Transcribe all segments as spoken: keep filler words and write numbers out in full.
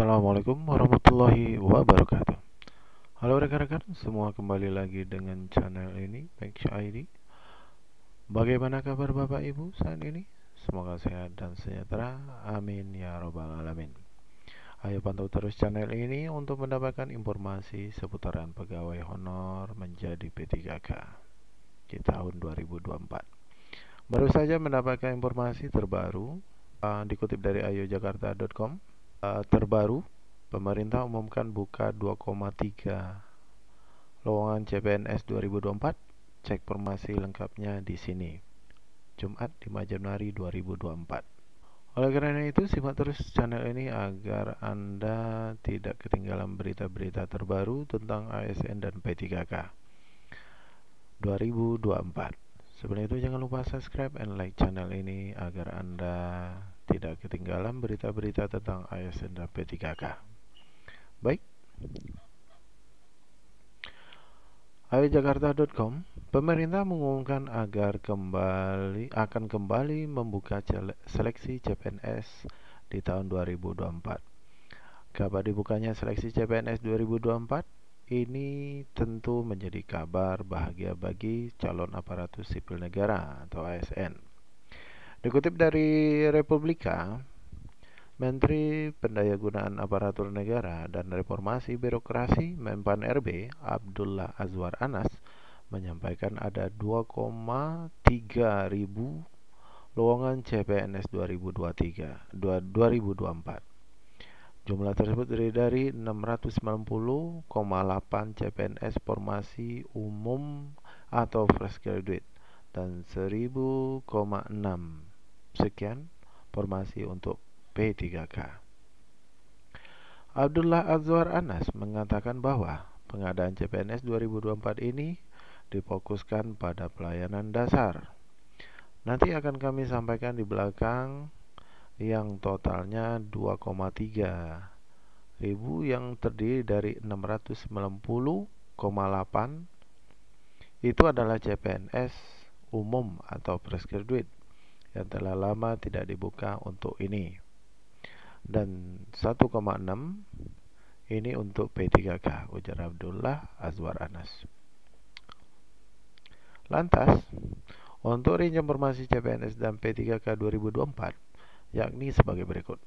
Assalamualaikum warahmatullahi wabarakatuh. Halo rekan-rekan semua, kembali lagi dengan channel ini Tech I D. Bagaimana kabar Bapak Ibu saat ini? Semoga sehat dan sejahtera, amin ya robbal alamin. Ayo pantau terus channel ini untuk mendapatkan informasi seputaran pegawai honor menjadi P tiga K di tahun dua ribu dua puluh empat. Baru saja mendapatkan informasi terbaru uh, dikutip dari ayo jakarta titik com. Uh, terbaru, pemerintah umumkan buka dua koma tiga lowongan C P N S dua ribu dua puluh empat. Cek informasi lengkapnya di sini. Jumat lima Januari dua ribu dua puluh empat. Oleh karena itu, simak terus channel ini agar Anda tidak ketinggalan berita-berita terbaru tentang A S N dan P tiga K dua ribu dua puluh empat. Sebelum itu, jangan lupa subscribe and like channel ini agar Anda tidak ketinggalan berita-berita tentang A S N dan P tiga K. Baik, ayo jakarta titik com, pemerintah mengumumkan agar kembali akan kembali membuka seleksi C P N S di tahun dua ribu dua puluh empat. Kabar dibukanya seleksi C P N S dua ribu dua puluh empat ini tentu menjadi kabar bahagia bagi calon aparatur sipil negara atau A S N. Dikutip dari Republika, Menteri Pendayagunaan Aparatur Negara dan Reformasi Birokrasi Menpan R B Abdullah Azwar Anas menyampaikan ada dua koma tiga ribu lowongan C P N S dua ribu dua puluh tiga dua ribu dua puluh empat. Jumlah tersebut terdiri dari enam ratus sembilan puluh koma delapan C P N S formasi umum atau fresh graduate dan seribu koma enam sekian formasi untuk P tiga K. Abdullah Azwar Anas mengatakan bahwa pengadaan C P N S dua ribu dua puluh empat ini difokuskan pada pelayanan dasar. Nanti akan kami sampaikan di belakang yang totalnya dua koma tiga ribu yang terdiri dari enam ratus sembilan puluh koma delapan itu adalah C P N S umum atau fresh graduate yang telah lama tidak dibuka untuk ini, dan satu koma enam ini untuk P tiga K, ujar Abdullah Azwar Anas. Lantas untuk range informasi C P N S dan P tiga K dua ribu dua puluh empat yakni sebagai berikut.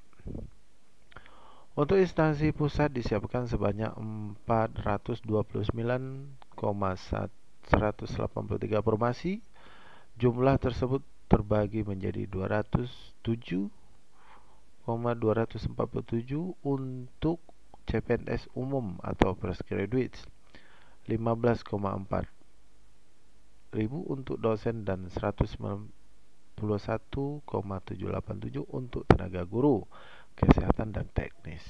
Untuk instansi pusat disiapkan sebanyak empat ratus dua puluh sembilan koma seratus delapan puluh tiga formasi. Jumlah tersebut terbagi menjadi dua ratus tujuh koma dua ratus empat puluh tujuh untuk C P N S umum atau fresh graduates, lima belas koma empat ribu untuk dosen, dan seratus sembilan puluh satu koma tujuh delapan tujuh untuk tenaga guru, kesehatan, dan teknis.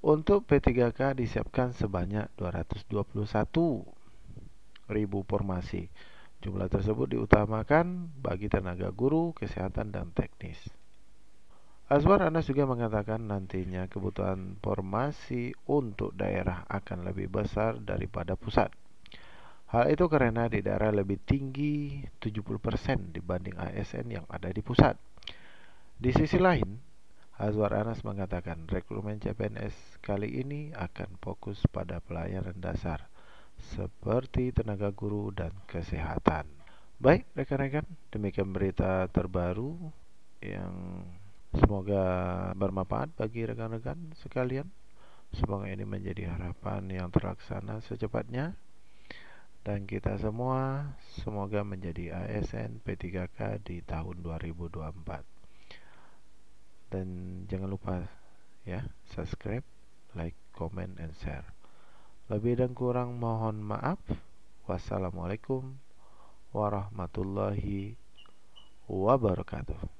Untuk P tiga K disiapkan sebanyak dua ratus dua puluh satu ribu formasi. Jumlah tersebut diutamakan bagi tenaga guru, kesehatan, dan teknis. Azwar Anas juga mengatakan nantinya kebutuhan formasi untuk daerah akan lebih besar daripada pusat. Hal itu karena di daerah lebih tinggi tujuh puluh persen dibanding A S N yang ada di pusat. Di sisi lain, Azwar Anas mengatakan rekrutmen C P N S kali ini akan fokus pada pelayanan dasar seperti tenaga guru dan kesehatan. Baik rekan-rekan, demikian berita terbaru yang semoga bermanfaat bagi rekan-rekan sekalian. Semoga ini menjadi harapan yang terlaksana secepatnya, dan kita semua semoga menjadi A S N P tiga K di tahun dua ribu dua puluh empat. Dan jangan lupa ya, subscribe, like, comment, and share. Lebih dan kurang mohon maaf. Wassalamualaikum warahmatullahi wabarakatuh.